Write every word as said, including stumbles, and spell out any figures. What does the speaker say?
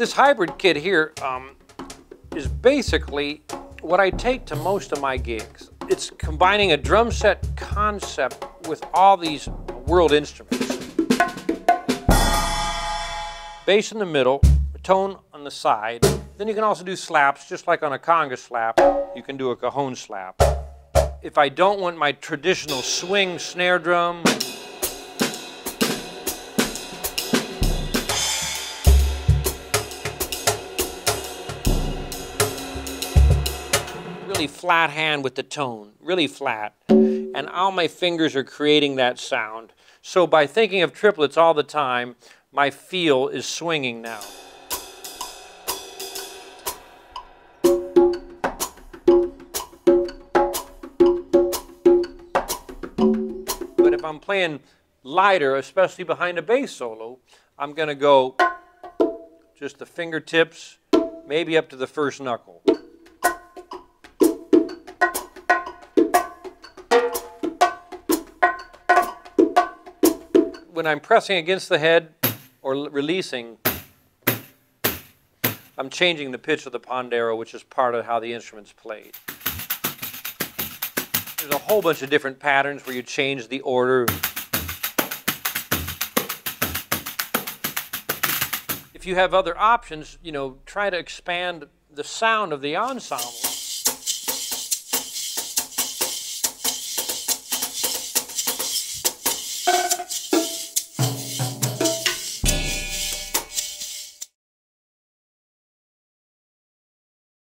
This hybrid kit here um, is basically what I take to most of my gigs. It's combining a drum set concept with all these world instruments. Bass in the middle, tone on the side. Then you can also do slaps, just like on a conga slap, you can do a cajon slap. If I don't want my traditional swing snare drum, really flat hand with the tone, really flat, and all my fingers are creating that sound. So by thinking of triplets all the time, my feel is swinging now. I'm playing lighter, especially behind a bass solo, I'm going to go just the fingertips, maybe up to the first knuckle. When I'm pressing against the head or releasing, I'm changing the pitch of the pandeiro, which is part of how the instrument's played. There's a whole bunch of different patterns where you change the order. If you have other options, you know, try to expand the sound of the ensemble.